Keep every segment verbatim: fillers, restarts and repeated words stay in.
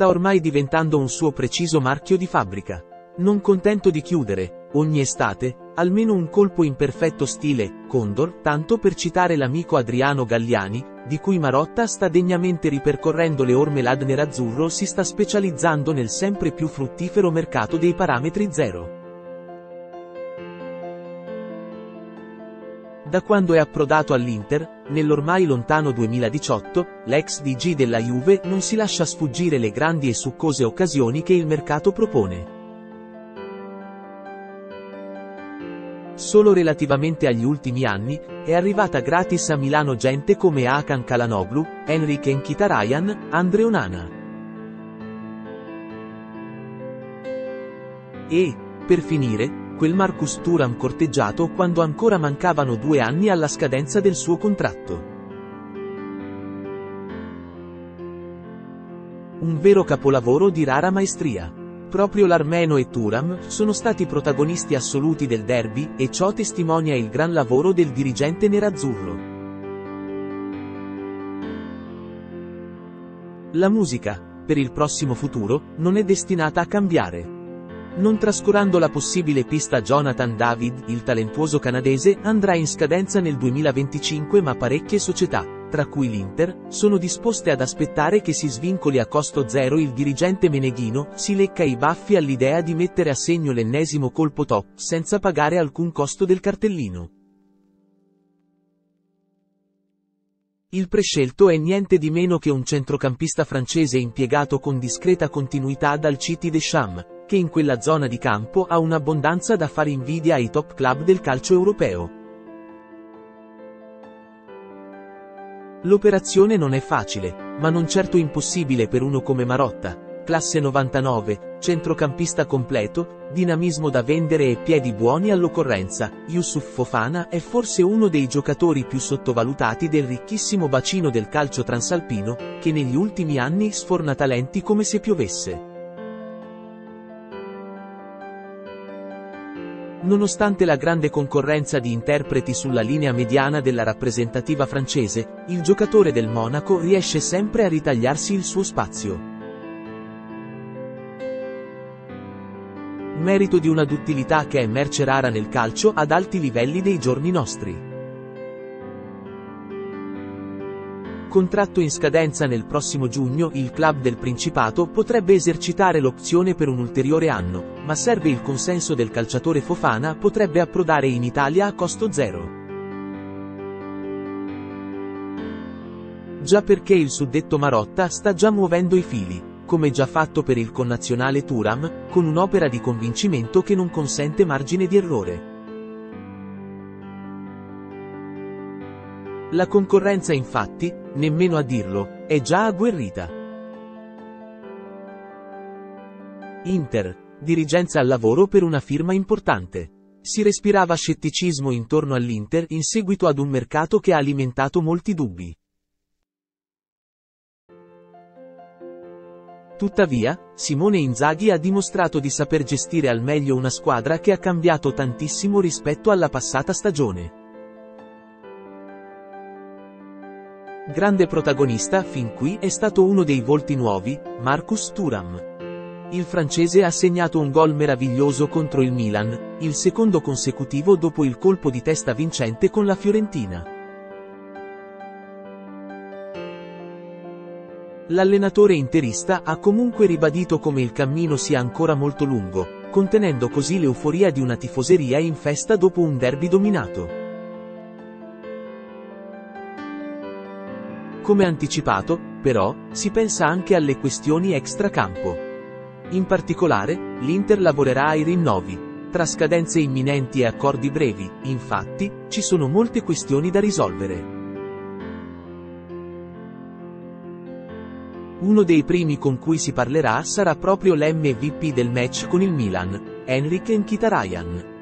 sta ormai diventando un suo preciso marchio di fabbrica. Non contento di chiudere, ogni estate, almeno un colpo in perfetto stile Condor, tanto per citare l'amico Adriano Galliani, di cui Marotta sta degnamente ripercorrendo le orme. L'A D nerazzurro si sta specializzando nel sempre più fruttifero mercato dei parametri zero. Da quando è approdato all'Inter, nell'ormai lontano duemiladiciotto, l'ex D G della Juve non si lascia sfuggire le grandi e succose occasioni che il mercato propone. Solo relativamente agli ultimi anni, è arrivata gratis a Milano gente come Akan Kalanoglu, Henrikh Mkhitaryan, Andre Onana. E, per finire, quel Marcus Thuram corteggiato quando ancora mancavano due anni alla scadenza del suo contratto. Un vero capolavoro di rara maestria. Proprio l'Armeno e Thuram sono stati protagonisti assoluti del derby, e ciò testimonia il gran lavoro del dirigente nerazzurro. La musica, per il prossimo futuro, non è destinata a cambiare. Non trascurando la possibile pista Jonathan David, il talentuoso canadese andrà in scadenza nel duemilaventicinque, ma parecchie società, tra cui l'Inter, sono disposte ad aspettare che si svincoli a costo zero il dirigente meneghino. Si lecca i baffi all'idea di mettere a segno l'ennesimo colpo top, senza pagare alcun costo del cartellino. Il prescelto è niente di meno che un centrocampista francese impiegato con discreta continuità dal Didier Deschamps, che in quella zona di campo ha un'abbondanza da fare invidia ai top club del calcio europeo. L'operazione non è facile, ma non certo impossibile per uno come Marotta, classe novantanove, centrocampista completo, dinamismo da vendere e piedi buoni all'occorrenza. Youssouf Fofana è forse uno dei giocatori più sottovalutati del ricchissimo bacino del calcio transalpino, che negli ultimi anni sforna talenti come se piovesse. Nonostante la grande concorrenza di interpreti sulla linea mediana della rappresentativa francese, il giocatore del Monaco riesce sempre a ritagliarsi il suo spazio. Merito di una duttilità che è merce rara nel calcio ad alti livelli dei giorni nostri. Contratto in scadenza nel prossimo giugno, il club del Principato potrebbe esercitare l'opzione per un ulteriore anno, ma serve il consenso del calciatore. Fofana potrebbe approdare in Italia a costo zero. Già, perché il suddetto Marotta sta già muovendo i fili, come già fatto per il connazionale Thuram, con un'opera di convincimento che non consente margine di errore. La concorrenza, infatti, nemmeno a dirlo, è già agguerrita. Inter, dirigenza al lavoro per una firma importante. Si respirava scetticismo intorno all'Inter in seguito ad un mercato che ha alimentato molti dubbi. Tuttavia, Simone Inzaghi ha dimostrato di saper gestire al meglio una squadra che ha cambiato tantissimo rispetto alla passata stagione. Grande protagonista fin qui è stato uno dei volti nuovi, Marcus Thuram. Il francese ha segnato un gol meraviglioso contro il Milan, il secondo consecutivo dopo il colpo di testa vincente con la Fiorentina. L'allenatore interista ha comunque ribadito come il cammino sia ancora molto lungo, contenendo così l'euforia di una tifoseria in festa dopo un derby dominato. Come anticipato, però, si pensa anche alle questioni extracampo. In particolare, l'Inter lavorerà ai rinnovi. Tra scadenze imminenti e accordi brevi, infatti, ci sono molte questioni da risolvere. Uno dei primi con cui si parlerà sarà proprio l'M V P del match con il Milan, Henrikh Mkhitaryan.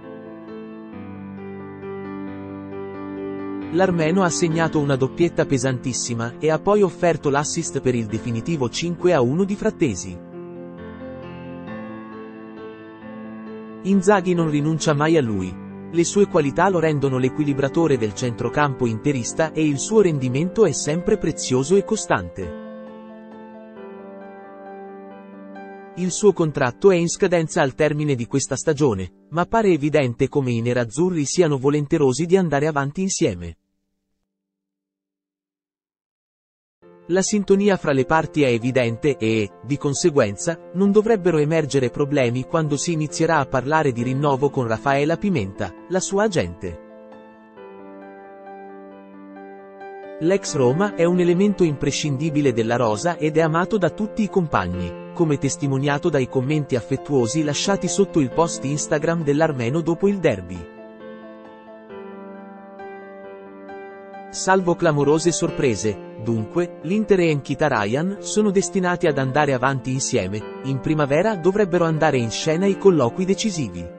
L'armeno ha segnato una doppietta pesantissima e ha poi offerto l'assist per il definitivo cinque a uno di Frattesi. Inzaghi non rinuncia mai a lui. Le sue qualità lo rendono l'equilibratore del centrocampo interista e il suo rendimento è sempre prezioso e costante. Il suo contratto è in scadenza al termine di questa stagione, ma pare evidente come i nerazzurri siano volenterosi di andare avanti insieme. La sintonia fra le parti è evidente e, di conseguenza, non dovrebbero emergere problemi quando si inizierà a parlare di rinnovo con Rafaela Pimenta, la sua agente. L'ex Roma è un elemento imprescindibile della rosa ed è amato da tutti i compagni, come testimoniato dai commenti affettuosi lasciati sotto il post Instagram dell'armeno dopo il derby. Salvo clamorose sorprese, dunque, l'Inter e Mkhitaryan sono destinati ad andare avanti insieme, in primavera dovrebbero andare in scena i colloqui decisivi.